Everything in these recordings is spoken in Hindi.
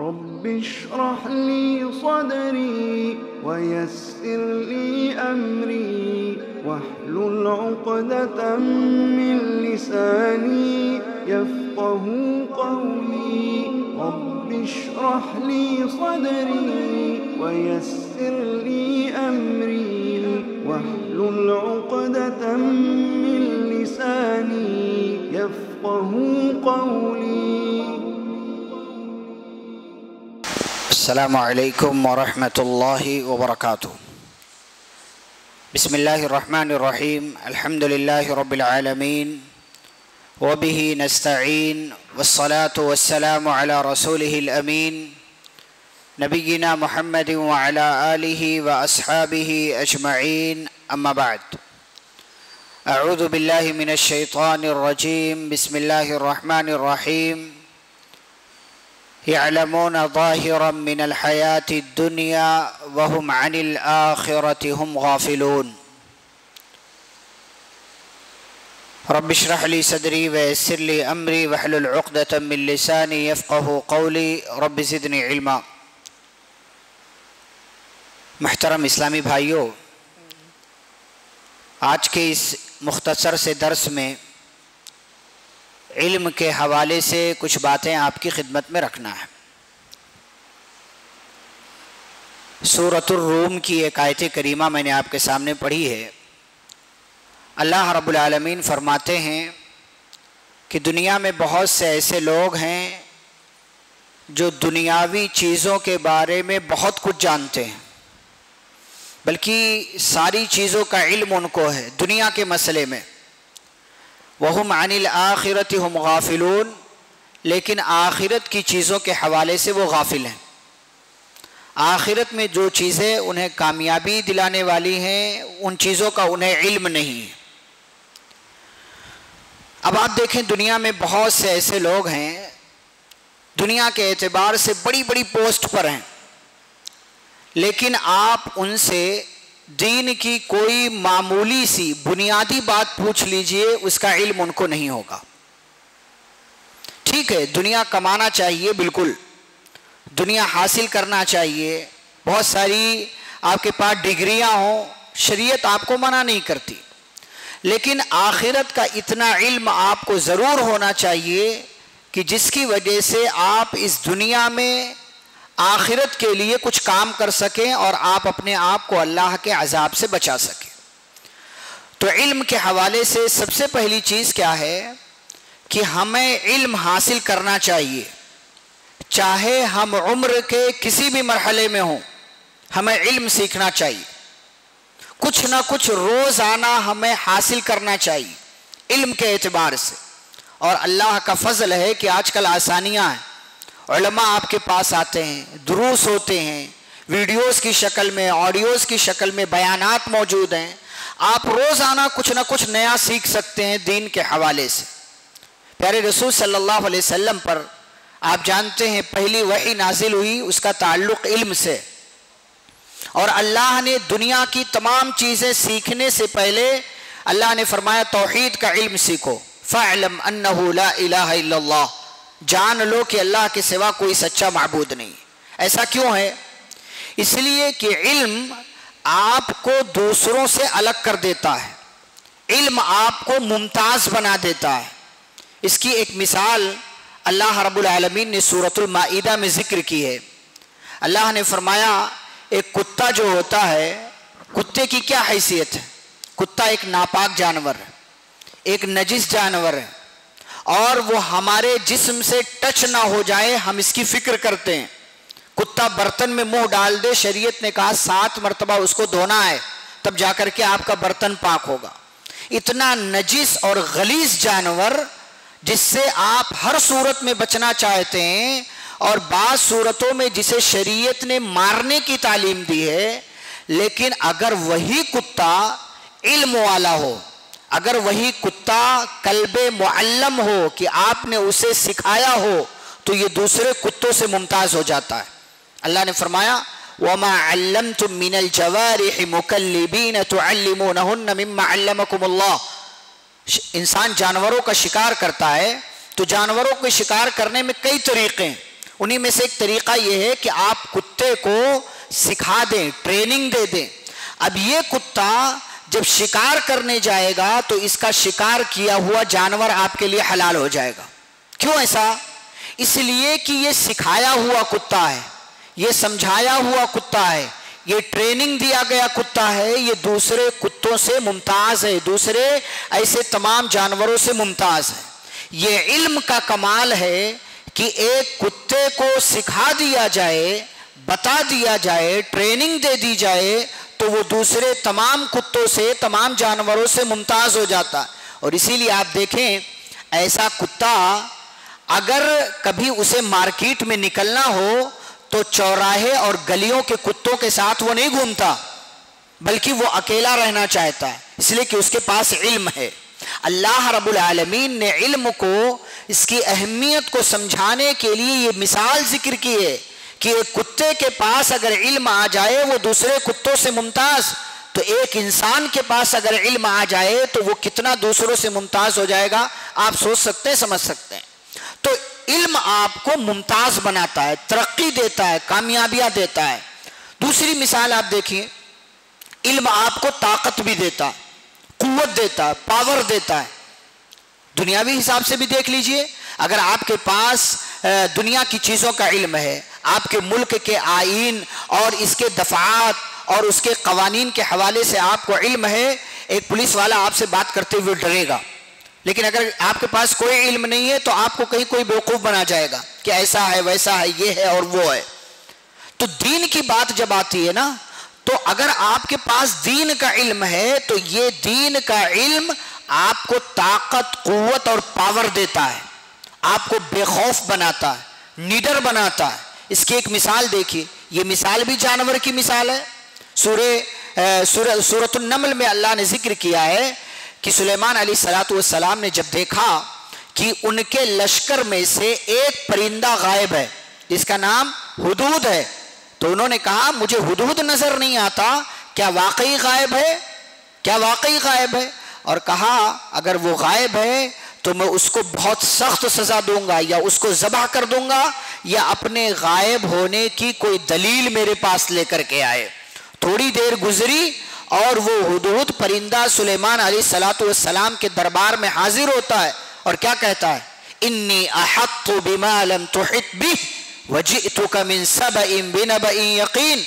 رب اشرح لي صدري ويسر لي أمري واحلل عقدة من لساني يفقه قولي رب اشرح لي صدري ويسر لي أمري واحلل عقدة من لساني يفقه قولي. السلام عليكم ورحمة الله وبركاته. بسم الله الرحمن الرحيم. الحمد لله رب العالمين وبه نستعين والصلاة والسلام على رسوله الأمين نبينا محمد وعلى آله وأصحابه أجمعين. أما بعد، أعوذ بالله من الشيطان الرجيم. بسم الله الرحمن الرحيم. يعلمون ظاهرا من الحياة الدنيا وهم عن الآخرة هم غافلون. رب اشرح لي صدري ويسر لي أمري واحلل عقدة من لساني يفقه قولي رب زدني علما. محترم इस्लामी भाइयों, आज के इस मुख्तसर से दर्स में इल्म के हवाले से कुछ बातें आपकी खिदमत में रखना है। सूरतुर रूम की एक आयत करीमा मैंने आपके सामने पढ़ी है। अल्लाह रब्बुल आलमीन फरमाते हैं कि दुनिया में बहुत से ऐसे लोग हैं जो दुनियावी चीज़ों के बारे में बहुत कुछ जानते हैं, बल्कि सारी चीज़ों का इल्म उनको है दुनिया के मसले में। वहुम अनिल आखिरति हुम गाफिलून, लेकिन आखिरत की चीज़ों के हवाले से वो गाफिल हैं। आखिरत में जो चीज़ें उन्हें कामयाबी दिलाने वाली हैं उन चीज़ों का उन्हें इल्म नहीं है। अब आप देखें, दुनिया में बहुत से ऐसे लोग हैं दुनिया के एतबार से बड़ी बड़ी पोस्ट पर हैं, लेकिन आप उनसे दीन की कोई मामूली सी बुनियादी बात पूछ लीजिए, उसका इल्म उनको नहीं होगा। ठीक है, दुनिया कमाना चाहिए, बिल्कुल दुनिया हासिल करना चाहिए, बहुत सारी आपके पास डिग्रियां हों, शरीयत आपको मना नहीं करती, लेकिन आखिरत का इतना इल्म आपको ज़रूर होना चाहिए कि जिसकी वजह से आप इस दुनिया में आखिरत के लिए कुछ काम कर सकें और आप अपने आप को अल्लाह के अजाब से बचा सकें। तो इल्म के हवाले से सबसे पहली चीज़ क्या है कि हमें इल्म हासिल करना चाहिए, चाहे हम उम्र के किसी भी मरहले में हों, हमें इल्म सीखना चाहिए। कुछ ना कुछ रोज़ाना हमें हासिल करना चाहिए इल्म के एतबार से। और अल्लाह का फजल है कि आजकल आसानियाँ हैं, उलमा आपके पास आते हैं, दुरूस होते हैं, वीडियोस की शक्ल में, ऑडियोस की शक्ल में बयानात मौजूद हैं। आप रोज़ाना कुछ ना कुछ नया सीख सकते हैं दीन के हवाले से। प्यारे रसूल सल्लल्लाहु अलैहि वसल्लम पर आप जानते हैं पहली वही नाजिल हुई, उसका ताल्लुक़ इल्म से, और अल्लाह ने दुनिया की तमाम चीज़ें सीखने से पहले अल्लाह ने फरमाया तौहीद का इल्म सीखो, फ़अलम अन्नहु ला इलाहा इल्लल्लाह, जान लो कि अल्लाह के सिवा कोई सच्चा माबूद नहीं। ऐसा क्यों है? इसलिए कि इल्म आपको दूसरों से अलग कर देता है, इल्म आपको मुमताज़ बना देता है। इसकी एक मिसाल अल्लाह रब्बुल आलमीन ने सूरतुल माईदा में जिक्र की है। अल्लाह ने फरमाया एक कुत्ता जो होता है, कुत्ते की क्या हैसियत है? कुत्ता एक नापाक जानवर है, एक नजिस जानवर है, और वो हमारे जिस्म से टच ना हो जाए हम इसकी फिक्र करते हैं। कुत्ता बर्तन में मुंह डाल दे, शरीयत ने कहा 7 मरतबा उसको धोना है, तब जाकर के आपका बर्तन पाक होगा। इतना नजिस और गलीज जानवर जिससे आप हर सूरत में बचना चाहते हैं, और बाज़ सूरतों में जिसे शरीयत ने मारने की तालीम दी है, लेकिन अगर वही कुत्ता इल्म वाला हो, अगर वही कुत्ता कल्बे मुअल्लम हो कि आपने उसे सिखाया हो, तो ये दूसरे कुत्तों से मुमताज़ हो जाता है। अल्लाह ने फरमाया वमा अल्लमतुम मिनल जवारिहि मुकल्लिबीन तुअल्लिमूनहुन्ना मिम्मा अल्लमकुमुल्लाह। इंसान जानवरों का शिकार करता है, तो जानवरों को शिकार करने में कई तरीक़े हैं, उन्हीं में से एक तरीका यह है कि आप कुत्ते को सिखा दें, ट्रेनिंग दे दें। अब ये कुत्ता जब शिकार करने जाएगा तो इसका शिकार किया हुआ जानवर आपके लिए हलाल हो जाएगा। क्यों ऐसा? इसलिए कि ये सिखाया हुआ कुत्ता है, ये समझाया हुआ कुत्ता है, ये ट्रेनिंग दिया गया कुत्ता है, ये दूसरे कुत्तों से मुमताज है, दूसरे ऐसे तमाम जानवरों से मुमताज है। ये इल्म का कमाल है कि एक कुत्ते को सिखा दिया जाए, बता दिया जाए, ट्रेनिंग दे दी जाए तो वो दूसरे तमाम कुत्तों से, तमाम जानवरों से मुमताज हो जाता है। और इसीलिए आप देखें, ऐसा कुत्ता अगर कभी उसे मार्केट में निकलना हो तो चौराहे और गलियों के कुत्तों के साथ वो नहीं घूमता, बल्कि वो अकेला रहना चाहता है, इसलिए कि उसके पास इल्म है। अल्लाह रब्बुल आलमीन ने इल्म को, इसकी अहमियत को समझाने के लिए ये मिसाल जिक्र की है कि एक कुत्ते के पास अगर इल्म आ जाए वो दूसरे कुत्तों से मुमताज, तो एक इंसान के पास अगर इल्म आ जाए तो वो कितना दूसरों से मुमताज हो जाएगा, आप सोच सकते हैं, समझ सकते हैं। तो इल्म आपको मुमताज बनाता है, तरक्की देता है, कामयाबियां देता है। दूसरी मिसाल आप देखिए, इल्म आपको ताकत भी देता है, कुव्वत देता है, पावर देता है। दुनियावी हिसाब से भी देख लीजिए, अगर आपके पास दुनिया की चीज़ों का इल्म है, आपके मुल्क के आइन और इसके दफात और उसके कवानीन के हवाले से आपको इल्म है, एक पुलिस वाला आपसे बात करते हुए डरेगा। लेकिन अगर आपके पास कोई इल्म नहीं है तो आपको कहीं कोई बेवकूफ़ बना जाएगा कि ऐसा है, वैसा है, ये है और वो है। तो दीन की बात जब आती है ना, तो अगर आपके पास दीन का इल्म है तो ये दीन का इल्म आपको ताकत, कुव्वत और पावर देता है, आपको बेखौफ बनाता है, निडर बनाता है। इसकी एक मिसाल देखिए, ये मिसाल भी जानवर की मिसाल है। सूरतुल नमल में अल्लाह ने जिक्र किया है कि सुलेमान अलैहिस्सलातु वस्सलाम ने जब देखा कि उनके लश्कर में से एक परिंदा गायब है जिसका नाम हुदूद है, तो उन्होंने कहा मुझे हुदूद नजर नहीं आता, क्या वाकई गायब है, क्या वाकई गायब है? और कहा अगर वो गायब है तो मैं उसको बहुत सख्त सजा दूंगा, या उसको ज़बह कर दूंगा, या अपने गायब होने की कोई दलील मेरे पास लेकर के आए। थोड़ी देर गुजरी और वो हुदूद परिंदा सुलेमान अलैहिस्सलाम के दरबार में हाजिर होता है और क्या कहता है, इन्नी अहत्तु बिमा लम तुहित बिह वजिअतुका मिन सबइन बिनबइन यकीन।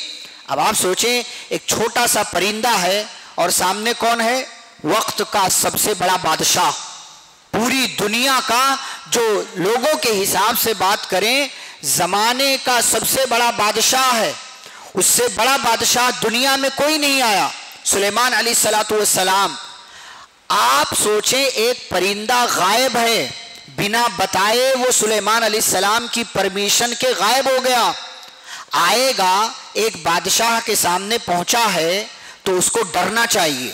अब आप सोचें, एक छोटा सा परिंदा है और सामने कौन है, वक्त का सबसे बड़ा बादशाह, पूरी दुनिया का, जो लोगों के हिसाब से बात करें जमाने का सबसे बड़ा बादशाह है, उससे बड़ा बादशाह दुनिया में कोई नहीं आया, सुलेमान अलैहिस्सलाम। आप सोचें, एक परिंदा गायब है, बिना बताए वो सुलेमान अलैहिस्सलाम की परमिशन के गायब हो गया, आएगा एक बादशाह के सामने पहुंचा है तो उसको डरना चाहिए,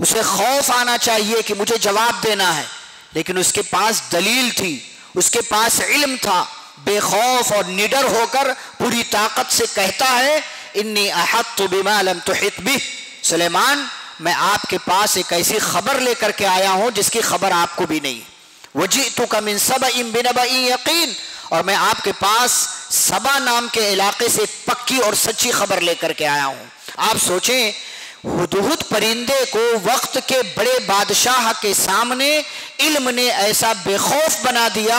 उसे खौफ आना चाहिए कि मुझे जवाब देना है, लेकिन उसके पास दलील थी, उसके पास इल्म था, बेखौफ और निडर होकर पूरी ताकत से कहता है, इन्नी अहत्तु बिमा लम तुहित बिह, सुलेमान मैं आपके पास एक ऐसी खबर लेकर के आया हूं जिसकी खबर आपको भी नहीं, वजीतुका मिन सबइन बिनबइन यकीन, और मैं आपके पास सबा नाम के इलाके से पक्की और सच्ची खबर लेकर के आया हूँ। आप सोचें, हुदहुद परिंदे को वक्त के बड़े बादशाह के सामने इल्म ने ऐसा बेखौफ बना दिया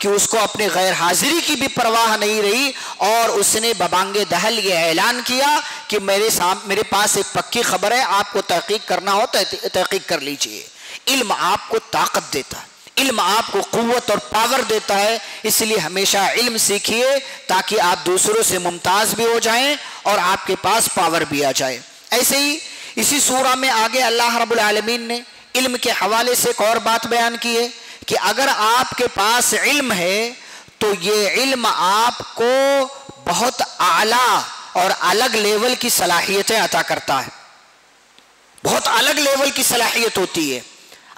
कि उसको अपने गैर हाजिरी की भी परवाह नहीं रही और उसने बबांगे दहल ये ऐलान किया कि मेरे पास एक पक्की खबर है, आपको तहकीक करना हो तहकीक कर लीजिए। इल्म आपको ताकत देता है, इल्म आपको कुव्वत और पावर देता है, इसलिए हमेशा इल्म सीखिए ताकि आप दूसरों से मुमताज भी हो जाएं और आपके पास पावर भी आ जाए। ऐसे ही इसी सूरा में आगे अल्लाह रब्बुल आलमीन ने इल्म के हवाले से एक और बात बयान की है कि अगर आपके पास इल्म है तो ये इल्म आपको बहुत आला और अलग लेवल की सलाहियतें अता करता है, बहुत अलग लेवल की सलाहियत होती है।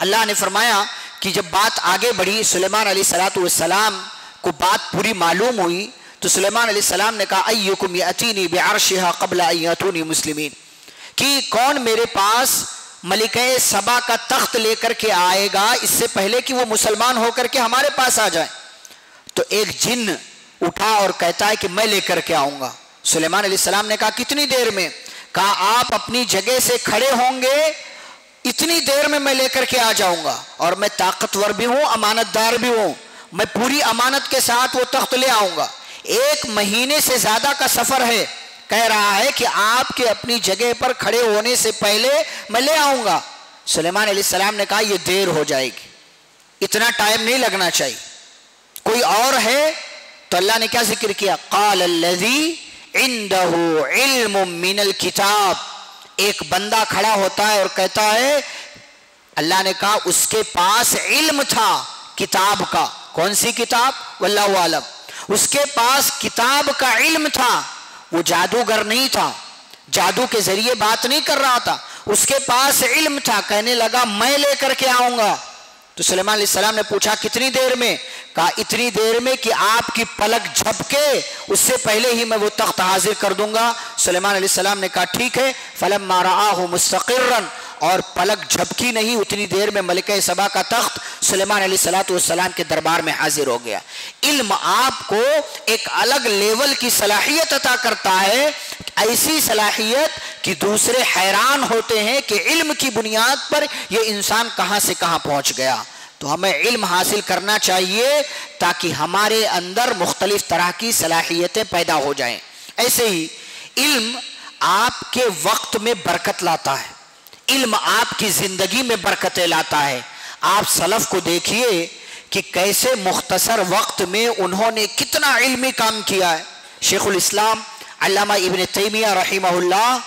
अल्लाह ने फरमाया कि जब बात आगे बढ़ी, सुलेमान अलैहिस्सलाम को बात पूरी मालूम हुई तो सुलेमान अलैहिस्सलाम ने कहा, अय्युकुम यातीनी बिअर्शिहा क़ब्ला अन यातूनी मुस्लिमीन, कि कौन मेरे पास मलिके सबा का तख्त लेकर के आएगा इससे पहले कि वो मुसलमान होकर के हमारे पास आ जाए। तो एक जिन्न उठा और कहता है कि मैं लेकर के आऊंगा। सुलेमान अलैहिस्सलाम ने कहा कितनी देर में? कहा आप अपनी जगह से खड़े होंगे इतनी देर में मैं लेकर के आ जाऊंगा, और मैं ताकतवर भी हूं, अमानतदार भी हूं, मैं पूरी अमानत के साथ वो तख्त ले आऊंगा। 1 महीने से ज्यादा का सफर है, कह रहा है कि आपके अपनी जगह पर खड़े होने से पहले मैं ले आऊंगा। सुलेमान अलैहिस्सलाम ने कहा यह देर हो जाएगी, इतना टाइम नहीं लगना चाहिए, कोई और है? तो अल्लाह ने क्या जिक्र किया? क़ाल अल्लज़ी इंदहु इल्मुम मिनल किताब। एक बंदा खड़ा होता है और कहता है, अल्लाह ने कहा उसके पास इल्म था किताब का। कौन सी किताब? वल्लाहु आलम। उसके पास किताब का इल्म था, वो जादूगर नहीं था, जादू के जरिए बात नहीं कर रहा था, उसके पास इल्म था। कहने लगा मैं लेकर के आऊंगा। तो सुलेमान अलैहिस्सलाम ने पूछा कितनी देर में? कहा इतनी देर में कि आपकी पलक झपके, उससे पहले ही मैं वो तख्त हाजिर कर दूंगा। सुलेमान अलैहिस्सलाम ने कहा ठीक है। फलम्मा रआहु मुस्तक़िर्रन, और पलक झपकी नहीं उतनी देर में मलिका सबा का तख्त सुलेमान अलैहिस्सलाम के दरबार में हाजिर हो गया। इल्म आपको एक अलग लेवल की सलाहियत अता करता है, ऐसी सलाहियत कि दूसरे हैरान होते हैं कि इल्म की बुनियाद पर यह इंसान कहां से कहां पहुंच गया। तो हमें इल्म हासिल करना चाहिए ताकि हमारे अंदर मुख्तलिफ तरह की सलाहियतें पैदा हो जाएं। ऐसे ही इल्म आपके वक्त में बरकत लाता है, इल्म आपकी जिंदगी में बरकतें लाता है। आप सलफ को देखिए कि कैसे मुख्तसर वक्त में उन्होंने कितना इल्मी काम किया है। शेखुल इस्लाम अल्लामा इब्न तैमिया रहिमहुल्लाह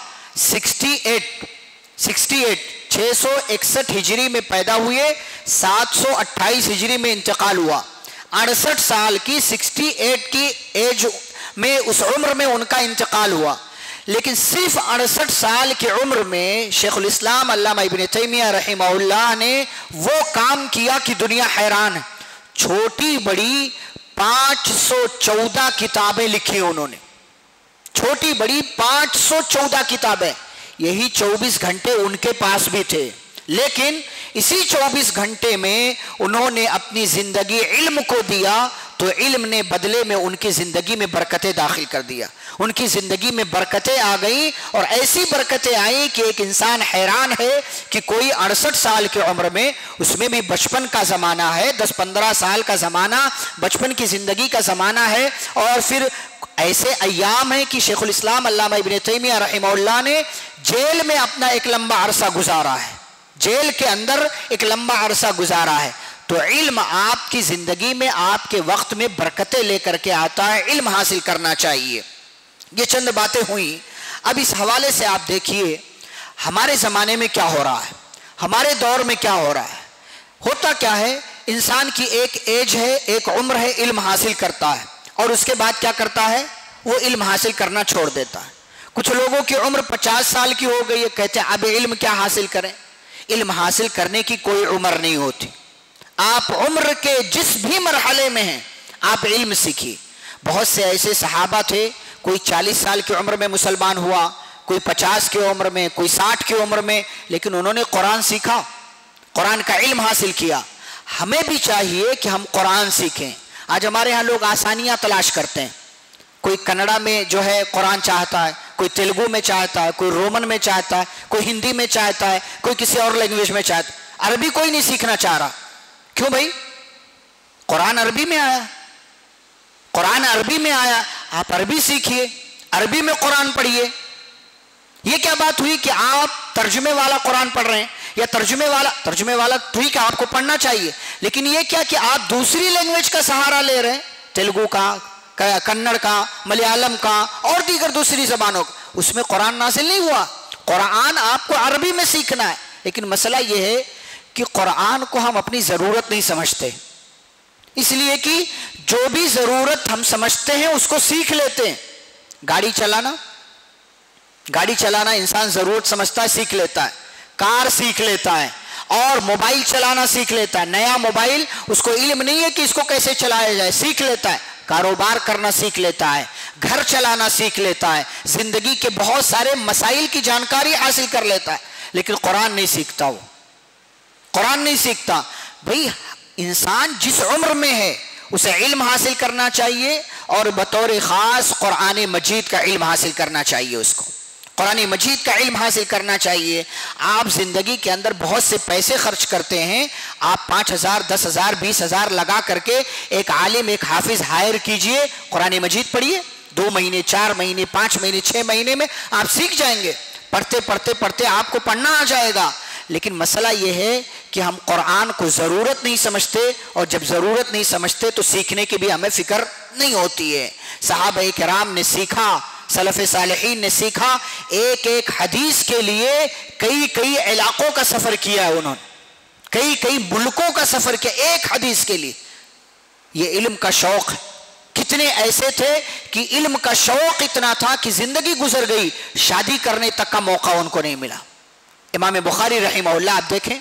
661 हिजरी में पैदा हुए, 728 हिजरी में इंतकाल हुआ। 68 साल की 68 की एज में, उस उम्र में उनका इंतकाल हुआ। लेकिन सिर्फ 68 साल की उम्र में शेखुल इस्लाम अल्लामा इब्न तैमिया रहिमहुल्लाह ने वो काम किया कि दुनिया हैरान है। छोटी बड़ी 514 किताबें लिखी उन्होंने, छोटी बड़ी 514 किताबें। यही 24 घंटे उनके पास भी थे, लेकिन इसी 24 घंटे में उन्होंने अपनी जिंदगी इल्म को दिया, तो इल्म ने बदले में उनकी ज़िंदगी में बरकतें दाखिल कर दिया, उनकी ज़िंदगी में बरकतें आ गई। और ऐसी बरकतें आई कि एक इंसान हैरान है कि कोई 68 साल की उम्र में, उसमें भी बचपन का ज़माना है, 10-15 साल का ज़माना, बचपन की ज़िंदगी का ज़माना है, और फिर ऐसे अय्याम हैं कि शेखुल इस्लाम अल्लामा इब्न तैमिया रहमहुल्लाह ने जेल में अपना एक लंबा अरसा गुजारा है, जेल के अंदर एक लंबा अरसा गुजारा है। तो इल्म आपकी जिंदगी में, आपके वक्त में बरकतें लेकर के आता है, इल्म हासिल करना चाहिए। ये चंद बातें हुई। अब इस हवाले से आप देखिए हमारे ज़माने में क्या हो रहा है, हमारे दौर में क्या हो रहा है। होता क्या है, इंसान की एक एज है, एक उम्र है, इल्म हासिल करता है, और उसके बाद क्या करता है, वो इल्म हासिल करना छोड़ देता है। कुछ लोगों की उम्र 50 साल की हो गई है, कहते हैं अब इल्म क्या हासिल करें। इल्म हासिल करने की कोई उम्र नहीं होती, आप उम्र के जिस भी मरहले में हैं आप इल्म सीखिए। बहुत से ऐसे सहाबा थे, कोई 40 साल की उम्र में मुसलमान हुआ, कोई 50 की उम्र में, कोई 60 की उम्र में, लेकिन उन्होंने कुरान सीखा, कुरान का इल्म हासिल किया। हमें भी चाहिए कि हम कुरान सीखें। आज हमारे यहाँ लोग आसानियाँ तलाश करते हैं, कोई कन्नड़ा में जो है कुरान चाहता है, कोई तेलुगू में चाहता है, कोई रोमन में चाहता है, कोई हिंदी में चाहता है, कोई किसी और लैंग्वेज में चाहता है। अरबी कोई नहीं सीखना चाह रहा, क्यों भाई? कुरान अरबी में आया, कुरान अरबी में आया, आप अरबी सीखिए, अरबी में कुरान पढ़िए। यह क्या बात हुई कि आप तर्जुमे वाला कुरान पढ़ रहे हैं, या तर्जुमे वाला ठीक है, आपको पढ़ना चाहिए, लेकिन यह क्या कि आप दूसरी लैंग्वेज का सहारा ले रहे हैं, तेलुगु का, कन्नड़ का, मलयालम का, और दीगर दूसरी जबानों का, उसमें कुरान नासिल नहीं हुआ। कुरान आपको अरबी में सीखना है, लेकिन मसला यह है कि कुरान को हम अपनी ज़रूरत नहीं समझते, इसलिए कि जो भी ज़रूरत हम समझते हैं उसको सीख लेते हैं। गाड़ी चलाना इंसान ज़रूरत समझता है, सीख लेता है, कार सीख लेता है, और मोबाइल चलाना सीख लेता है, नया मोबाइल, उसको इल्म नहीं है कि इसको कैसे चलाया जाए, सीख लेता है। कारोबार करना सीख लेता है, घर चलाना सीख लेता है, ज़िंदगी के बहुत सारे मसाइल की जानकारी हासिल कर लेता है, लेकिन कुरान नहीं सीखता, वो कुरान नहीं सीखता। भाई इंसान जिस उम्र में है उसे इल्म हासिल करना चाहिए, और बतौर ख़ास कुरान मजीद का इल्म हासिल करना चाहिए। उसको कुरान मजीद का इल्म हासिल करना चाहिए। आप ज़िंदगी के अंदर बहुत से पैसे खर्च करते हैं, आप 5,000 10,000 20,000 लगा करके एक आलिम एक हाफिज़ हायर कीजिए, कुरान मजीद पढ़िए, 2 महीने 4 महीने 5 महीने 6 महीने में आप सीख जाएंगे, पढ़ते पढ़ते पढ़ते आपको पढ़ना आ जाएगा। लेकिन मसला ये है कि हम कुरान को ज़रूरत नहीं समझते, और जब ज़रूरत नहीं समझते तो सीखने की भी हमें फ़िक्र नहीं होती है। सहाबा किराम ने सीखा, सलफ़े सालेहीन ने सीखा, एक एक हदीस के लिए कई कई इलाक़ों का सफ़र किया है उन्होंने, कई कई मुल्कों का सफ़र किया एक हदीस के लिए। ये इल्म का शौक़ है। कितने ऐसे थे कि इल्म का शौक़ इतना था कि ज़िंदगी गुजर गई, शादी करने तक का मौका उनको नहीं मिला। इमाम बुखारी रहमहुल्लाह आप देखें,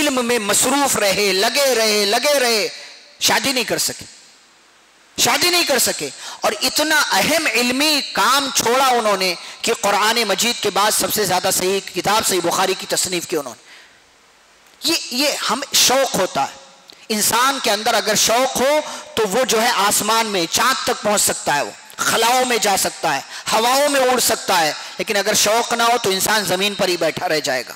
इल्म में मसरूफ़ रहे, लगे रहे, शादी नहीं कर सके, और इतना अहम इल्मी काम छोड़ा उन्होंने कि कुरान मजीद के बाद सबसे ज़्यादा सही किताब सही बुखारी की तसनीफ़ की उन्होंने। ये हम शौक़ होता है इंसान के अंदर, अगर शौक़ हो तो वो जो है आसमान में चाँद तक पहुँच सकता है, वो खलाओं में जा सकता है, हवाओं में उड़ सकता है। लेकिन अगर शौक़ ना हो तो इंसान ज़मीन पर ही बैठा रह जाएगा।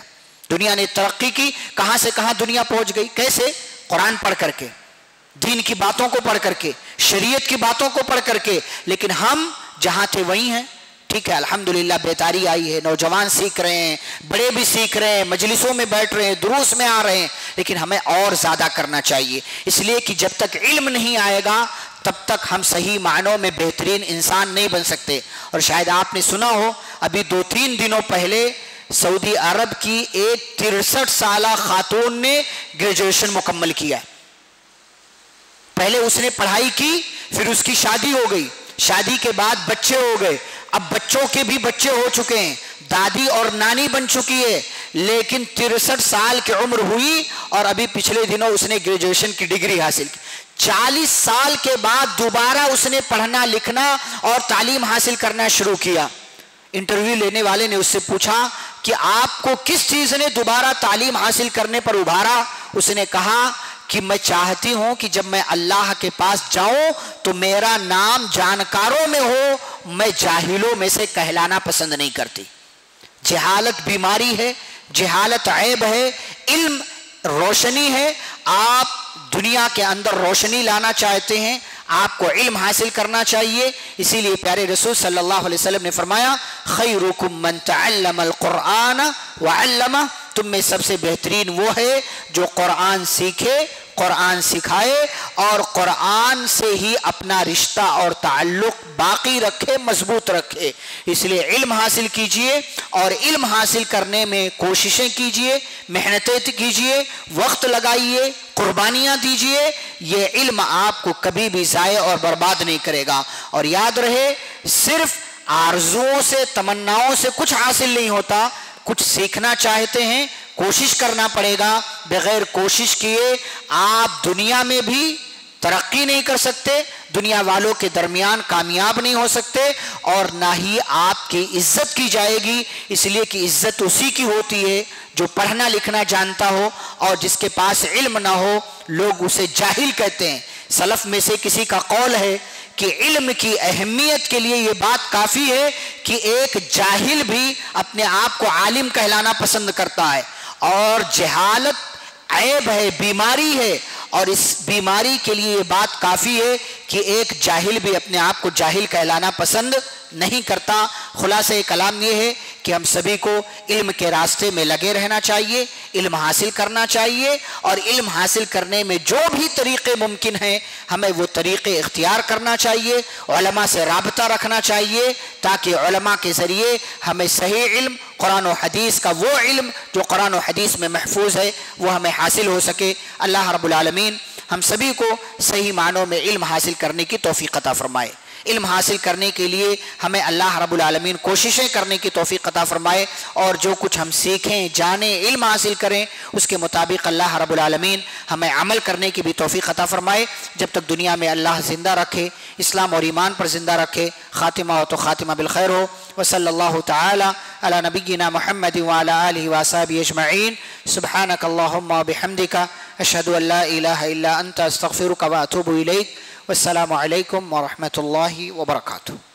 दुनिया ने तरक्की की, कहाँ से कहाँ दुनिया पहुँच गई, कैसे? कुरान पढ़ करके, दीन की बातों को पढ़ करके, शरीयत की बातों को पढ़ करके। लेकिन हम जहाँ थे वहीं हैं। ठीक है, अल्हम्दुलिल्लाह बेतारी आई है, नौजवान सीख रहे हैं, बड़े भी सीख रहे हैं, मजलिसों में बैठ रहे हैं, दुरूस में आ रहे हैं, लेकिन हमें और ज़्यादा करना चाहिए। इसलिए कि जब तक इल्म नहीं आएगा तब तक हम सही मानों में बेहतरीन इंसान नहीं बन सकते। और शायद आपने सुना हो, अभी 2-3 दिनों पहले सऊदी अरब की एक 63 साल खातून ने ग्रेजुएशन मुकम्मल किया। पहले उसने पढ़ाई की, फिर उसकी शादी हो गई, शादी के बाद बच्चे हो गए, अब बच्चों के भी बच्चे हो चुके हैं, दादी और नानी बन चुकी है, लेकिन 63 साल की उम्र हुई और अभी पिछले दिनों उसने ग्रेजुएशन की डिग्री हासिल की। 40 साल के बाद दोबारा उसने पढ़ना लिखना और तालीम हासिल करना शुरू किया। इंटरव्यू लेने वाले ने उससे पूछा कि आपको किस चीज़ ने दोबारा तालीम हासिल करने पर उभारा? उसने कहा कि मैं चाहती हूं कि जब मैं अल्लाह के पास जाऊं तो मेरा नाम जानकारों में हो, मैं जाहिलों में से कहलाना पसंद नहीं करती। जहालत बीमारी है, जहालत ऐब है, इल्म रोशनी है। आप दुनिया के अंदर रोशनी लाना चाहते हैं, आपको इल्म हासिल करना चाहिए। इसीलिए प्यारे रसूल सल्लल्लाहु अलैहि वसल्लम ने फरमाया, खैरुकुम मन तअल्लमल कुरान व अल्लमा, तुम में सबसे बेहतरीन वो है जो कुरान सीखे, कुरान सिखाए और कुरान से ही अपना रिश्ता और ताल्लुक बाकी रखे, मजबूत रखे। इसलिए इल्म हासिल कीजिए, और इल्म हासिल करने में कोशिशें कीजिए, मेहनतें कीजिए, वक्त लगाइए, कुर्बानियाँ दीजिए। ये इल्म आपको कभी भी ज़ाया और बर्बाद नहीं करेगा। और याद रहे, सिर्फ आरज़ुओं से, तमन्नाओं से कुछ हासिल नहीं होता। कुछ सीखना चाहते हैं, कोशिश करना पड़ेगा। बगैर कोशिश किए आप दुनिया में भी तरक्की नहीं कर सकते, दुनिया वालों के दरमियान कामयाब नहीं हो सकते, और ना ही आपकी इज्जत की जाएगी। इसलिए कि इज्जत उसी की होती है जो पढ़ना लिखना जानता हो, और जिसके पास इल्म ना हो लोग उसे जाहिल कहते हैं। सलफ़ में से किसी का कौल है कि इल्म की अहमियत के लिए ये बात काफ़ी है कि एक जाहिल भी अपने आप को आलिम कहलाना पसंद करता है। और जहालत ऐब है, बीमारी है, और इस बीमारी के लिए ये बात काफ़ी है कि एक जाहिल भी अपने आप को जाहिल कहलाना पसंद नहीं करता। खुलासे कलाम ये है कि हम सभी को इल्म के रास्ते में लगे रहना चाहिए, इल्म हासिल करना चाहिए, और इल्म हासिल करने में जो भी तरीक़े मुमकिन हैं हमें वो तरीक़े इख्तियार करना चाहिए, उलमा से राबता रखना चाहिए, ताकि उलमा के ज़रिए हमें सही इल्म, कुरान और हदीस का वो इल्म जो कुरान और हदीस में महफूज है, वो हमें हासिल हो सके। अल्लाह रब्बुल आलमीन हम सभी को सही मानों में इल्म हासिल करने की तौफ़ीक़ अता फ़रमाए। इल्म हासिल करने के लिए हमें अल्लाह रब्बुल आलमीन कोशिशें करने की तौफ़ीक़ अता फ़रमाए, और जो कुछ हम सीखें, जानें, इल्म हासिल करें, उसके मुताबिक अल्लाह रब्बुल आलमीन हमें अमल करने की भी तौफ़ीक़ अता फ़रमाए। जब तक दुनिया में अल्लाह ज़िंदा रखे, इस्लाम और ईमान पर ज़िंदा रखे। ख़ातिमा हो तो ख़ातिमा बिलखैर हो। वसल्लल्लाहु तआला अला नबिय्यिना मुहम्मद व अला आलिहि व असहाबिहि अजमईन। सुब्हानक अल्लाहुम्मा व बिहम्दिका अशहदु अल्ला इलाहा इल्ला अंत अस्तग़फिरुका व अतूबु इलैक। वस्सलामु अलैकुम व रहमतुल्लाहि व बरकातुहू।